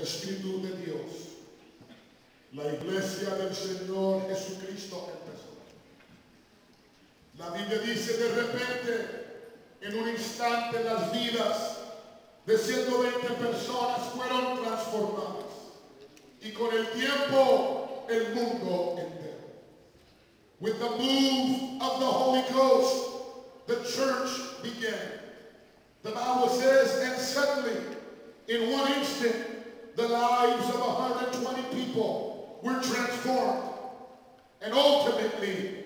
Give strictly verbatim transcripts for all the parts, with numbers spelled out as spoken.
el Espíritu de Dios, la iglesia del Señor Jesucristo empezó. La Biblia dice, de repente, en un instante, las vidas de ciento veinte personas fueron transformadas. Y con el tiempo, el mundo entero. With the move of the Holy Ghost, the church began. The Bible says, and suddenly, in one instant, the lives of one hundred twenty people were transformed, and ultimately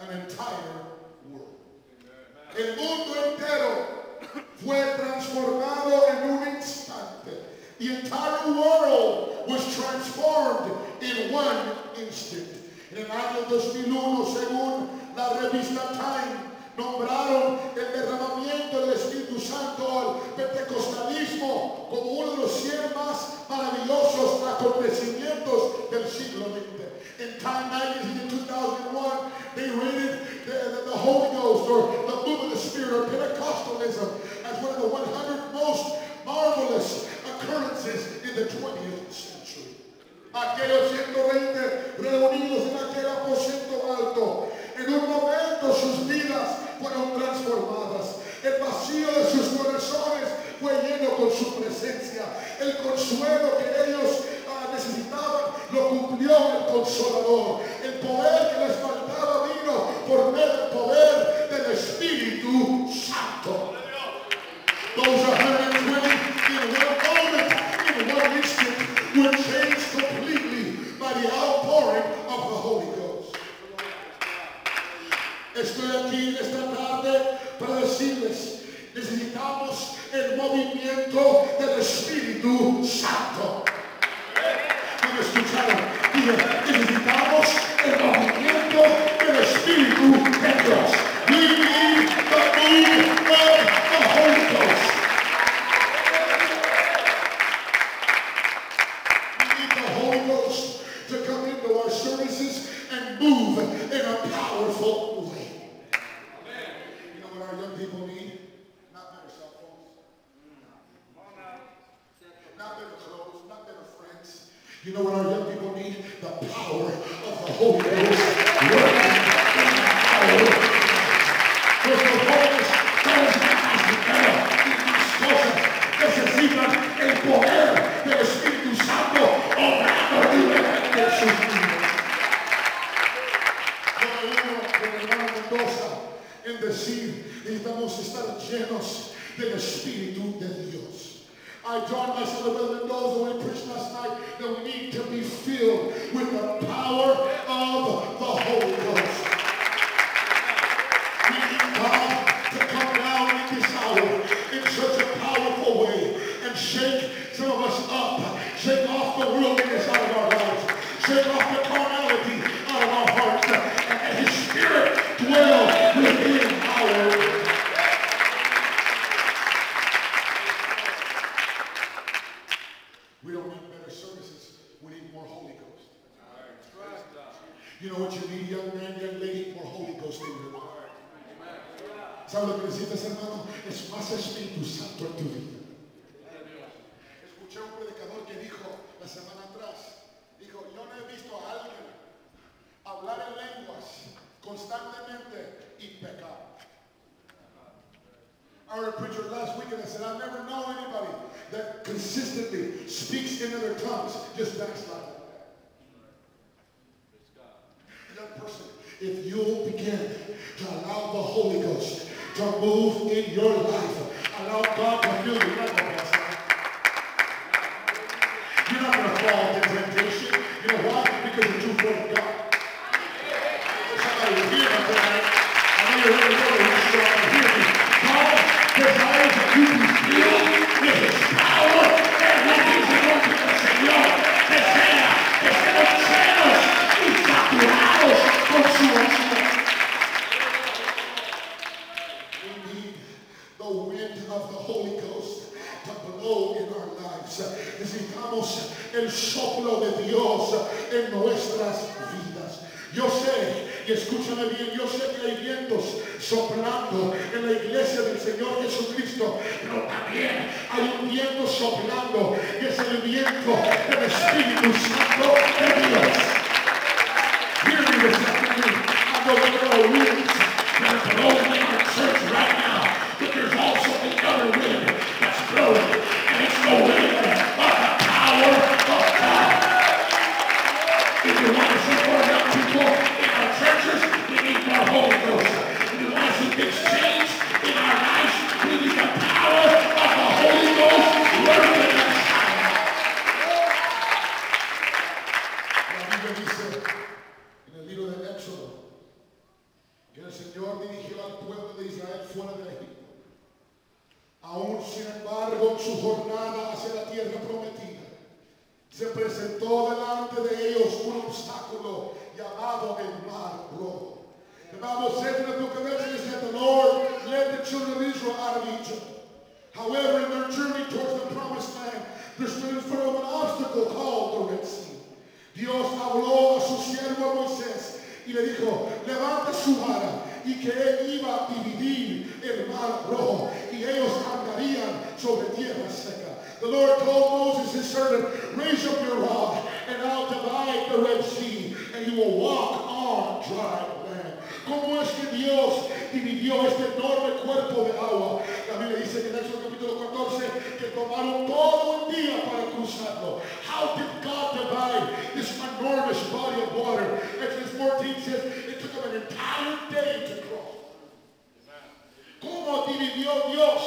an entire world. El mundo entero fue transformado en un instante. The entire world was transformed in one instant. En el año dos mil uno, según la revista Time, nombraron el derramamiento del Espíritu Santo al pentecostalismo como uno de los cien más maravillosos acontecimientos del siglo veinte. In Time magazine in two thousand one, they rated the, the, the Holy Ghost, or the move of the Spirit, or Pentecostalism, as one of the one hundred most marvelous occurrences in the twentieth century. Aquellos ciento veinte reunidos en aquel aposento alto, en un momento sus vidas fueron transformadas. El vacío de sus corazones fue lleno con su presencia. El consuelo que ellos uh, necesitaban lo cumplió el Consolador. El poder que les faltaba vino por medio del poder del Espíritu Santo. Those one hundred twenty in one moment, in one instant, were changed completely by the outpouring of the Holy Ghost. Estoy aquí esta tarde para decirles, necesitamos el movimiento del Espíritu Santo. ¿Me escucharon? Dije, necesitamos el movimiento del Espíritu de Dios. We need the move of the Holy Ghost. We need the Holy Ghost to come into our services and move in a powerful way. People need not better cell phones, not better clothes, not better friends. You know what our young people need? The power of the Holy Ghost working in our lives. Because the jóvenes jóvenes necesitan el poder del Espíritu Santo obrando directamente en sus vidas. Yo me uno con el hermano Mendoza en decir, necesitamos estar llenos del Espíritu de Dios. I joined myself with Brother Mendoza when I preached last night that we need to be filled with the power of the Holy Ghost. We need God to come down in this hour in such a powerful way and shake some of us up, shake off the wilderness out of our lives, shake off the carnality out of our hearts, and that His Spirit dwell within our lives. You know what you need, young man, young lady? More Holy Ghost in your life. ¿Sabes lo que necesitas, hermano? Es más Espíritu Santo en tu vida. Escuché a un predicador que dijo la semana atrás, dijo, yo no he visto a alguien hablar en lenguas constantemente y pecar. I heard a preacher last week and I said, I've never known anybody that consistently speaks in other tongues, just backsliding. Person, if you'll begin to allow the Holy Ghost to move in your life, allow God to fill you, not the best. You're not going to fall into temptation. You know why? Because you're too full of God. Somebody here tonight, I know you're really good at this, so I can hear you. God desires that you be filled with His power and nothing's going to the Señor. Desea, desea los cielos y saturados. We need the wind of the Holy Ghost to blow in our lives. Necesitamos el soplo de Dios en nuestras vidas. Yo sé Y escúchame bien, yo sé que hay vientos soplando en la iglesia del Señor Jesucristo, pero también hay un viento soplando, que es el viento del Espíritu Santo de Dios. Hear me this afternoon. I'm going to throw winds that are blowing in our church right now, but there's also the other wind that's blowing, and it's no wind but the power of God. If you want to see more young people in our churches, we need more Holy Ghost. If you want to see things change in our lives, we need the power of the Holy Ghost working in us. La Biblia dice en el libro de Éxodo que el Señor dirigió al pueblo de Israel fuera de Egipto. Aún sin embargo, en su jornada hacia la tierra prometida, se presentó delante de ellos un obstáculo llamado el Mar Rojo. The Bible says in the book of Exodus that the Lord led the children of Israel out of Egypt. However, in their journey towards the promised land, they stood in front of an obstacle called the Red Sea. Dios habló a su siervo Moisés y le dijo, levanta su vara, y que él iba a dividir el Mar Rojo, y ellos andarían sobre tierra seca. The Lord told Moses, his servant, raise up your rod, and I'll divide the Red Sea, and you will walk on dry land. ¿Cómo es que Dios dividió este enorme cuerpo de agua? La Biblia dice en Éxodo capítulo catorce que tomaron todo el día para cruzarlo. How did God divide this enormous body of water? Exodus fourteen says it took them an entire day to cross. ¿Cómo dividió Dios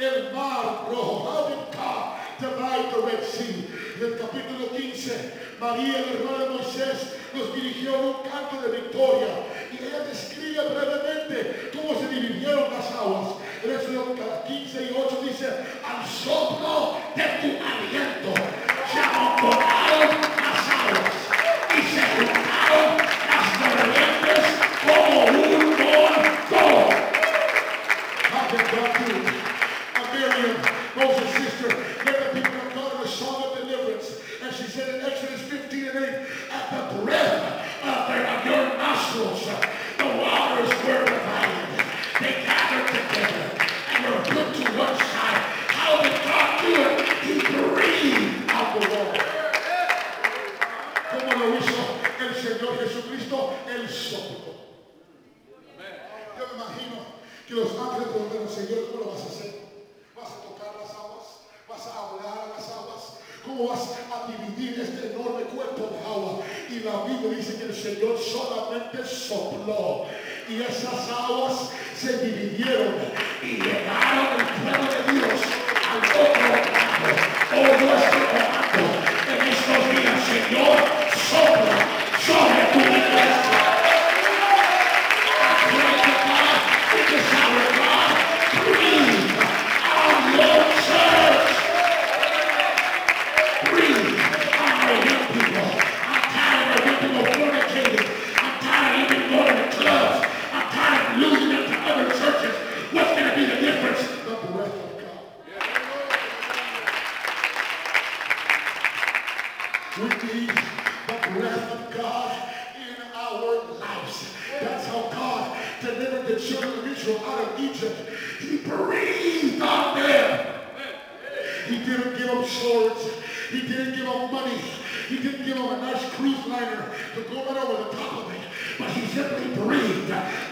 el Mar Rojo? How did God divide the Red Sea? En el capítulo quince, María, la hermana de Moisés, nos dirigió en un canto de victoria, y ella describe brevemente cómo se dividieron las aguas. En Éxodo quince y ocho dice, al soplo de tu aliento se amontonaron las aguas y se juntaron las torrentes como un montón. Moses' sister led the people of God in a song of deliverance, and she said in Exodus fifteen and eight, at the breath of, their, of your nostrils, the waters were divided. They gathered together and were put to one side. How did God do it? He breathed out the water. Como lo hizo el Señor Jesucristo, el soplo. Yo me imagino que los ángeles preguntaron, Señor, ¿cómo lo vas a hacer? ¿Vas a tocar las aguas? ¿Vas a hablar a las aguas? ¿Cómo vas a dividir este enorme cuerpo de agua? Y la Biblia dice que el Señor solamente sopló, y esas aguas se dividieron y llegaron el pueblo de Dios al otro lado. Oh, nuestro comando en estos días, Señor, sopla sobre tu iglesia.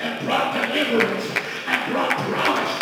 And brought deliverance and brought promise